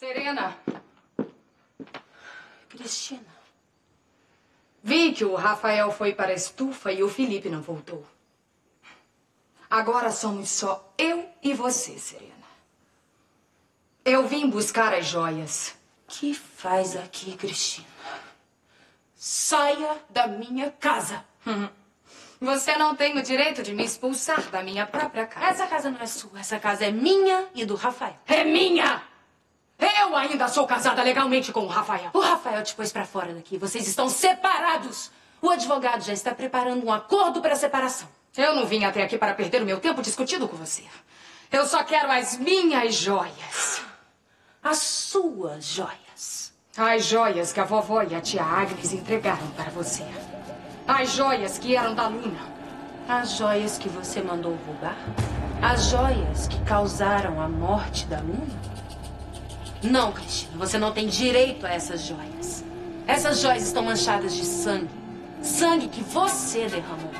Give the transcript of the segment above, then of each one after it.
Serena! Cristina! Vi que o Rafael foi para a estufa e o Felipe não voltou. Agora somos só eu e você, Serena. Eu vim buscar as joias. O que faz aqui, Cristina? Saia da minha casa! Você não tem o direito de me expulsar da minha própria casa. Essa casa não é sua, essa casa é minha e do Rafael. É minha! Eu ainda sou casada legalmente com o Rafael. O Rafael te pôs pra fora daqui, vocês estão separados. O advogado já está preparando um acordo para a separação. Eu não vim até aqui para perder o meu tempo discutindo com você. Eu só quero as minhas joias. As suas joias. As joias que a vovó e a tia Agnes entregaram para você. As joias que eram da Luna. As joias que você mandou roubar? As joias que causaram a morte da Luna? Não, Cristina, você não tem direito a essas joias. Essas joias estão manchadas de sangue. Sangue que você derramou.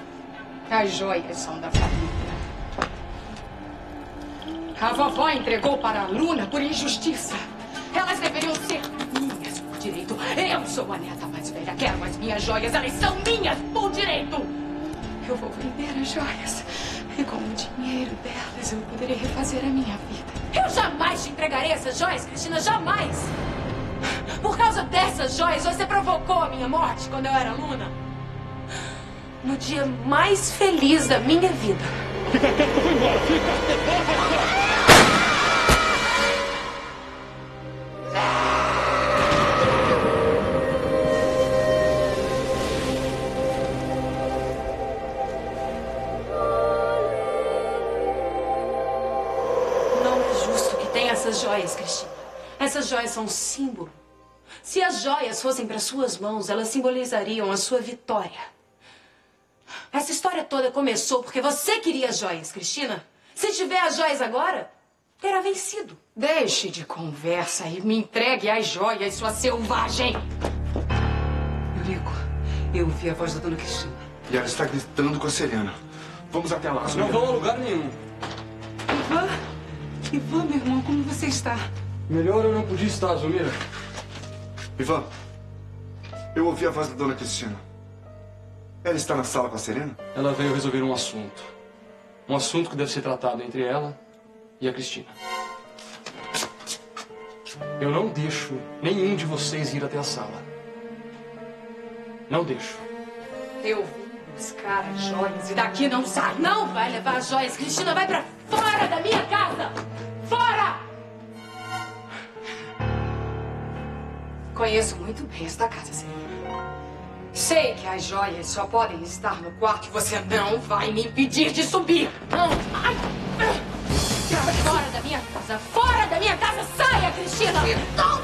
As joias são da família. A vovó entregou para a Luna por injustiça. Elas deveriam ser minhas por direito. Eu sou a neta mais velha, quero as minhas joias, elas são minhas por direito. Eu vou vender as joias e com o dinheiro delas eu poderei refazer a minha vida. Eu jamais te entregarei essas joias, Cristina, jamais. Por causa dessas joias você provocou a minha morte quando eu era Luna. No dia mais feliz da minha vida. Fica quieto, eu vou embora, fica! Essas joias, Cristina, essas joias são um símbolo. Se as joias fossem para suas mãos, elas simbolizariam a sua vitória. Essa história toda começou porque você queria as joias, Cristina. Se tiver as joias agora, terá vencido. Deixe de conversa e me entregue as joias, sua selvagem. Eurico, eu ouvi a voz da dona Cristina. E ela está gritando com a Serena. Vamos até lá. Não vão a lugar nenhum. Ivan, meu irmão, como você está? Melhor eu não podia estar, Zumira. Ivan, eu ouvi a voz da dona Cristina. Ela está na sala com a Serena? Ela veio resolver um assunto. Um assunto que deve ser tratado entre ela e a Cristina. Eu não deixo nenhum de vocês ir até a sala. Não deixo. Eu vim buscar as joias e daqui não sai. Não vai levar as joias, Cristina, vai pra fora da minha casa! Fora! Conheço muito bem esta casa, Serena. Sei que as joias só podem estar no quarto e você não vai me impedir de subir! Não! Ai! Fora da minha casa! Fora da minha casa! Saia, Cristina! Me solta!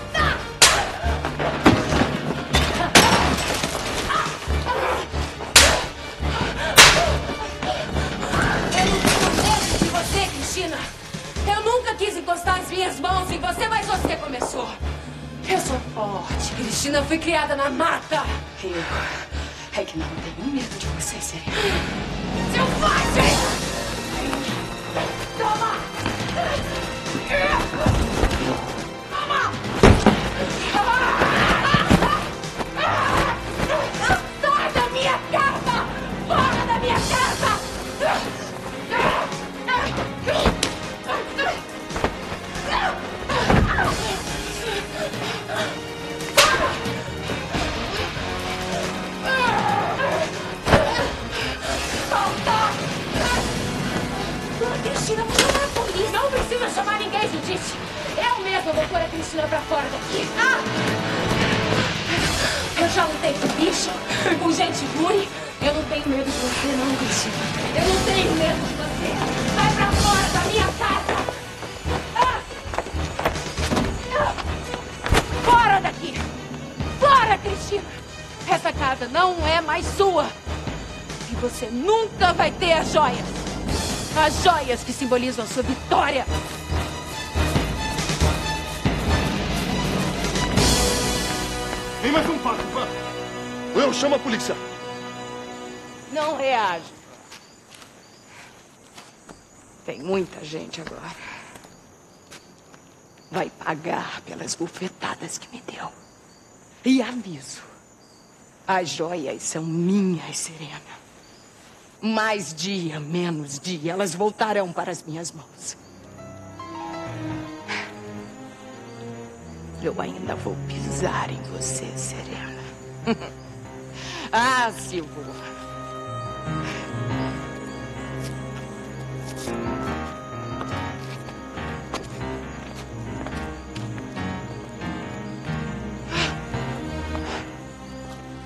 Eu nunca quis encostar as minhas mãos em você, mas você começou. Eu sou forte, Cristina. Eu fui criada na mata. Eu é que não tenho medo de você, Serena. Selvagem! Toma! Toma! Sai da minha casa! Fora da minha casa! Cristina, vou chamar a polícia. Não precisa chamar ninguém, Judite. Eu mesma vou pôr a Cristina pra fora daqui. Ah! Eu já lutei com bicho, com gente ruim. Eu não tenho medo de você, não, Cristina. Eu não tenho medo de você. Vai pra fora da minha casa. Ah! Fora daqui. Fora, Cristina. Essa casa não é mais sua. E você nunca vai ter as joias. As joias que simbolizam a sua vitória. Tem mais um passo, Ivan. Eu chamo a polícia. Não reajo. Tem muita gente agora. vai pagar pelas bufetadas que me deu. E aviso, as joias são minhas, Serena. Mais dia, menos dia, elas voltarão para as minhas mãos. Eu ainda vou pisar em você, Serena. Ah, Silvio.